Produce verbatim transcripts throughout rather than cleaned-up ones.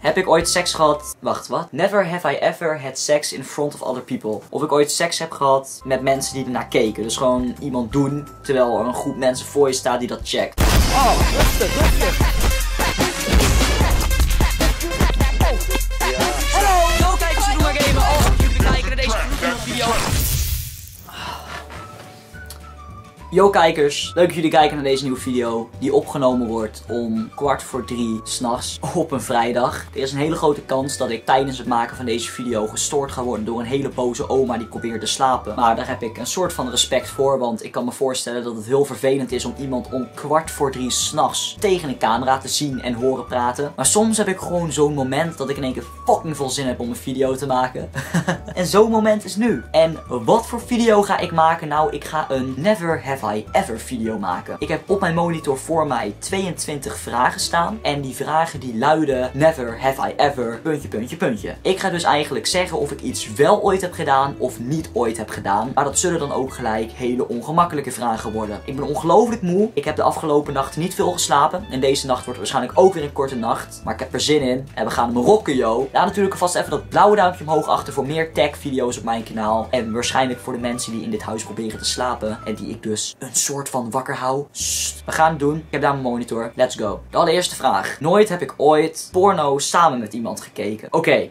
Heb ik ooit seks gehad? Wacht, wat? Never have I ever had sex in front of other people. Of ik ooit seks heb gehad met mensen die ernaar keken. Dus gewoon iemand doen, terwijl er een groep mensen voor je staat die dat checkt. Oh, rustig, rustig. Hallo, zo kijkers, doen maar even. Oh, jullie kijken naar deze video. Yo kijkers, leuk dat jullie kijken naar deze nieuwe video die opgenomen wordt om kwart voor drie s'nachts op een vrijdag. Er is een hele grote kans dat ik tijdens het maken van deze video gestoord ga worden door een hele boze oma die probeert te slapen. Maar daar heb ik een soort van respect voor, want ik kan me voorstellen dat het heel vervelend is om iemand om kwart voor drie s'nachts tegen een camera te zien en horen praten. Maar soms heb ik gewoon zo'n moment dat ik in één keer fucking veel zin heb om een video te maken. En zo'n moment is nu. En wat voor video ga ik maken? Nou, ik ga een Never Have I Ever video maken. Ik heb op mijn monitor voor mij tweeëntwintig vragen staan. En die vragen die luiden Never have I ever puntje puntje puntje. Ik ga dus eigenlijk zeggen of ik iets wel ooit heb gedaan of niet ooit heb gedaan. Maar dat zullen dan ook gelijk hele ongemakkelijke vragen worden. Ik ben ongelooflijk moe. Ik heb de afgelopen nacht niet veel geslapen. En deze nacht wordt waarschijnlijk ook weer een korte nacht. Maar ik heb er zin in. En we gaan hem rocken, yo. Laat natuurlijk alvast even dat blauwe duimpje omhoog achter voor meer tech video's op mijn kanaal. En waarschijnlijk voor de mensen die in dit huis proberen te slapen. En die ik dus een soort van wakker hou. Sst. We gaan het doen. Ik heb daar mijn monitor. Let's go. De allereerste vraag. Nooit heb ik ooit porno samen met iemand gekeken. Oké. Okay.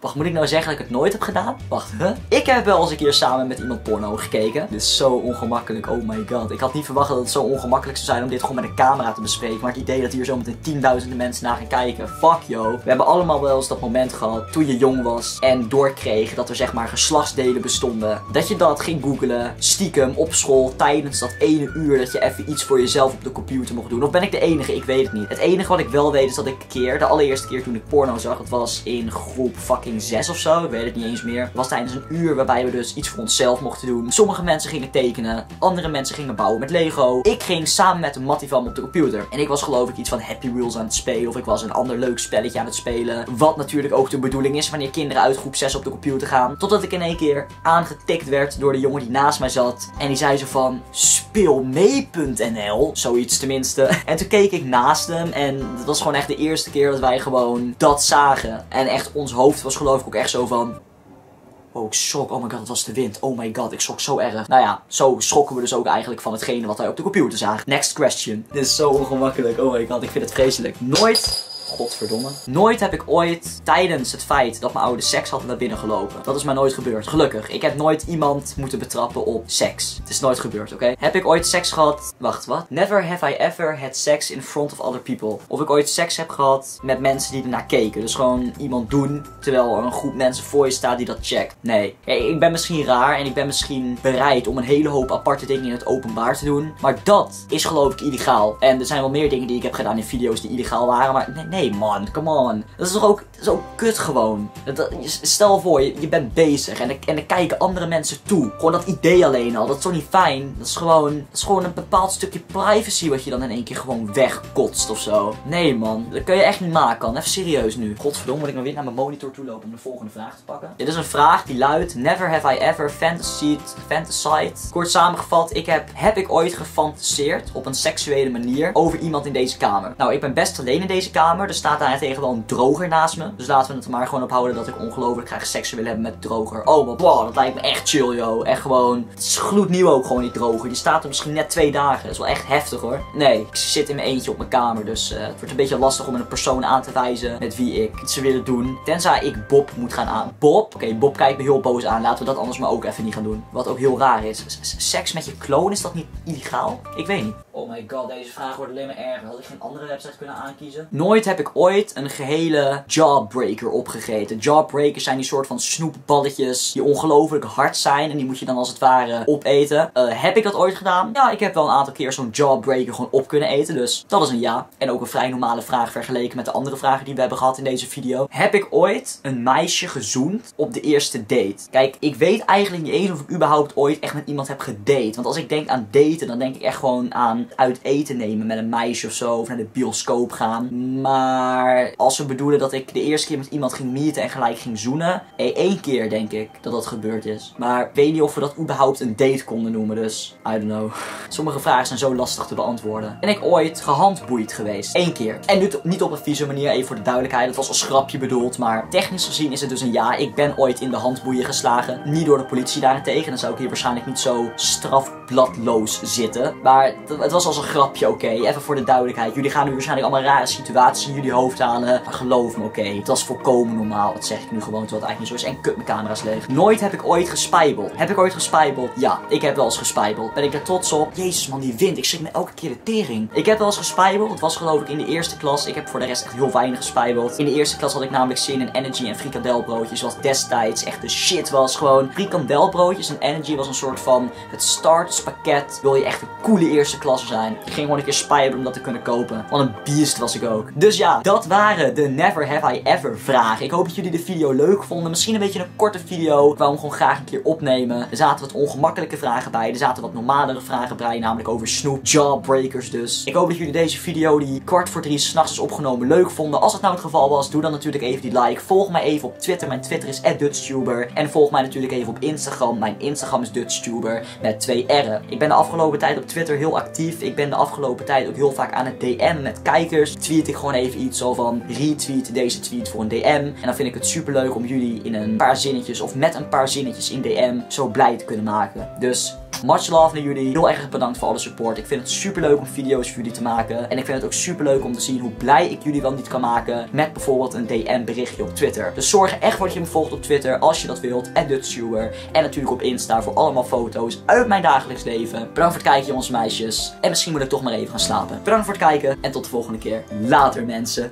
Wacht, moet ik nou zeggen dat ik het nooit heb gedaan? Wacht, hè? Huh? Ik heb wel eens een keer samen met iemand porno gekeken. Dit is zo ongemakkelijk, oh my god. Ik had niet verwacht dat het zo ongemakkelijk zou zijn om dit gewoon met een camera te bespreken. Maar het idee dat hier zo meteen tienduizenden mensen naar gaan kijken. Fuck, yo. We hebben allemaal wel eens dat moment gehad toen je jong was en doorkreeg dat er zeg maar geslachtsdelen bestonden. Dat je dat ging googlen, stiekem, op school, tijdens dat ene uur dat je even iets voor jezelf op de computer mocht doen. Of ben ik de enige? Ik weet het niet. Het enige wat ik wel weet is dat ik een keer, de allereerste keer toen ik porno zag, dat was in groep fucking zes of zo, ik weet het niet eens meer. Het was tijdens een uur waarbij we dus iets voor onszelf mochten doen. Sommige mensen gingen tekenen, andere mensen gingen bouwen met Lego. Ik ging samen met een mattie van me op de computer. En ik was geloof ik iets van Happy Wheels aan het spelen of ik was een ander leuk spelletje aan het spelen. Wat natuurlijk ook de bedoeling is wanneer kinderen uit groep zes op de computer gaan. Totdat ik in één keer aangetikt werd door de jongen die naast mij zat. En die zei zo van speelmee punt n l, zoiets tenminste. En toen keek ik naast hem en dat was gewoon echt de eerste keer dat wij gewoon dat zagen. En echt ons hoofd was gewoon geloof ik ook echt zo van... Oh, ik schrok. Oh my god, het was de wind. Oh my god, ik schrok zo erg. Nou ja, zo schrokken we dus ook eigenlijk van hetgene wat wij op de computer zagen. Next question. Dit is zo ongemakkelijk. Oh my god, ik vind het vreselijk. Nooit... Godverdomme. Nooit heb ik ooit tijdens het feit dat mijn ouders seks hadden naar binnen gelopen. Dat is mij nooit gebeurd. Gelukkig. Ik heb nooit iemand moeten betrappen op seks. Het is nooit gebeurd, oké? Okay? Heb ik ooit seks gehad? Wacht, wat? Never have I ever had sex in front of other people. Of ik ooit seks heb gehad met mensen die ernaar keken. Dus gewoon iemand doen, terwijl er een groep mensen voor je staat die dat checkt. Nee. Ik ben misschien raar en ik ben misschien bereid om een hele hoop aparte dingen in het openbaar te doen. Maar dat is geloof ik illegaal. En er zijn wel meer dingen die ik heb gedaan in video's die illegaal waren, maar nee, nee. Hey man, come on. Dat is toch ook, dat is ook kut gewoon. Dat, dat, stel voor, je, je bent bezig en, en er kijken andere mensen toe. Gewoon dat idee alleen al, dat is toch niet fijn? Dat is gewoon, dat is gewoon een bepaald stukje privacy wat je dan in één keer gewoon wegkotst of zo. Nee man, dat kun je echt niet maken man. Even serieus nu. Godverdomme, moet ik nou weer naar mijn monitor toe lopen om de volgende vraag te pakken. Dit is een vraag die luidt, never have I ever fantasied, fantasized. Kort samengevat, ik heb, heb ik ooit gefantaseerd op een seksuele manier over iemand in deze kamer? Nou, ik ben best alleen in deze kamer. Er staat daar tegen wel een droger naast me. Dus laten we het er maar gewoon op houden dat ik ongelooflijk graag seks wil hebben met de droger. Oh, maar wow, dat lijkt me echt chill, yo. Echt gewoon... Het is gloednieuw ook gewoon, die droger. Die staat er misschien net twee dagen. Dat is wel echt heftig, hoor. Nee, ik zit in mijn eentje op mijn kamer. Dus uh, het wordt een beetje lastig om een persoon aan te wijzen met wie ik iets zou willen doen. Tenzij ik Bob moet gaan aan. Bob? Oké, okay, Bob kijkt me heel boos aan. Laten we dat anders maar ook even niet gaan doen. Wat ook heel raar is. Seks met je kloon, is dat niet illegaal? Ik weet niet. Oh my god, deze vraag wordt alleen maar erger. Had ik geen andere website kunnen aankiezen? Nooit heb ik ooit een gehele jawbreaker opgegeten. Jawbreakers zijn die soort van snoepballetjes die ongelooflijk hard zijn. En die moet je dan als het ware opeten. Uh, heb ik dat ooit gedaan? Ja, ik heb wel een aantal keer zo'n jawbreaker gewoon op kunnen eten. Dus dat is een ja. En ook een vrij normale vraag vergeleken met de andere vragen die we hebben gehad in deze video. Heb ik ooit een meisje gezoend op de eerste date? Kijk, ik weet eigenlijk niet eens of ik überhaupt ooit echt met iemand heb gedate. Want als ik denk aan daten, dan denk ik echt gewoon aan... gaan uit eten nemen met een meisje of zo. Of naar de bioscoop gaan. Maar als ze bedoelen dat ik de eerste keer met iemand ging meeten en gelijk ging zoenen. Eén keer denk ik dat dat gebeurd is. Maar ik weet niet of we dat überhaupt een date konden noemen. Dus I don't know. Sommige vragen zijn zo lastig te beantwoorden. Ben ik ooit gehandboeid geweest? Eén keer. En nu niet op een vieze manier, even voor de duidelijkheid. Dat was als grapje bedoeld. Maar technisch gezien is het dus een ja. Ik ben ooit in de handboeien geslagen. Niet door de politie daarentegen. Dan zou ik hier waarschijnlijk niet zo strafbladloos zitten. Maar het was als een grapje, oké. Okay. Even voor de duidelijkheid. Jullie gaan nu waarschijnlijk allemaal rare situaties in jullie hoofd halen. Maar geloof me, oké. Okay. Dat is volkomen normaal. Dat zeg ik nu gewoon, terwijl het eigenlijk niet zo is. En kut, mijn camera's leeg. Nooit heb ik ooit gespijbeld. Heb ik ooit gespijbeld? Ja, ik heb wel eens gespijbeld. Ben ik er trots op? Jezus man, die wind. Ik schrik me elke keer de tering. Ik heb wel eens gespijbeld. Het was geloof ik in de eerste klas. Ik heb voor de rest echt heel weinig gespijbeld. In de eerste klas had ik namelijk zin in energy en frikandelbroodjes. Wat destijds echt de shit was. Gewoon frikandelbroodjes en energy was een soort van het starterspakket. Wil je echt een coole eerste klas zijn? Ik ging gewoon een keer spijbelen om dat te kunnen kopen. Wat een beest was ik ook. Dus ja, dat waren de Never Have I Ever vragen. Ik hoop dat jullie de video leuk vonden. Misschien een beetje een korte video. Ik wou hem gewoon graag een keer opnemen. Er zaten wat ongemakkelijke vragen bij. Er zaten wat normalere vragen bij. Namelijk over snoep. Jawbreakers dus. Ik hoop dat jullie deze video die kwart voor drie s'nachts is opgenomen leuk vonden. Als dat nou het geval was, doe dan natuurlijk even die like. Volg mij even op Twitter. Mijn Twitter is at Dutchtuber. En volg mij natuurlijk even op Instagram. Mijn Instagram is Dutchtuber met twee R'en. Ik ben de afgelopen tijd op Twitter heel actief. Ik ben de afgelopen tijd ook heel vaak aan het D M met kijkers. Tweet ik gewoon even iets zo van retweet deze tweet voor een D M. En dan vind ik het super leuk om jullie in een paar zinnetjes of met een paar zinnetjes in D M zo blij te kunnen maken. Dus much love naar jullie. Heel erg bedankt voor alle support. Ik vind het super leuk om video's voor jullie te maken. En ik vind het ook super leuk om te zien hoe blij ik jullie wel niet kan maken. Met bijvoorbeeld een D M berichtje op Twitter. Dus zorg echt voor dat je me volgt op Twitter. Als je dat wilt. En Dutchtuber. En natuurlijk op Insta voor allemaal foto's uit mijn dagelijks leven. Bedankt voor het kijken jongens en meisjes. En misschien moet ik toch maar even gaan slapen. Bedankt voor het kijken. En tot de volgende keer. Later mensen.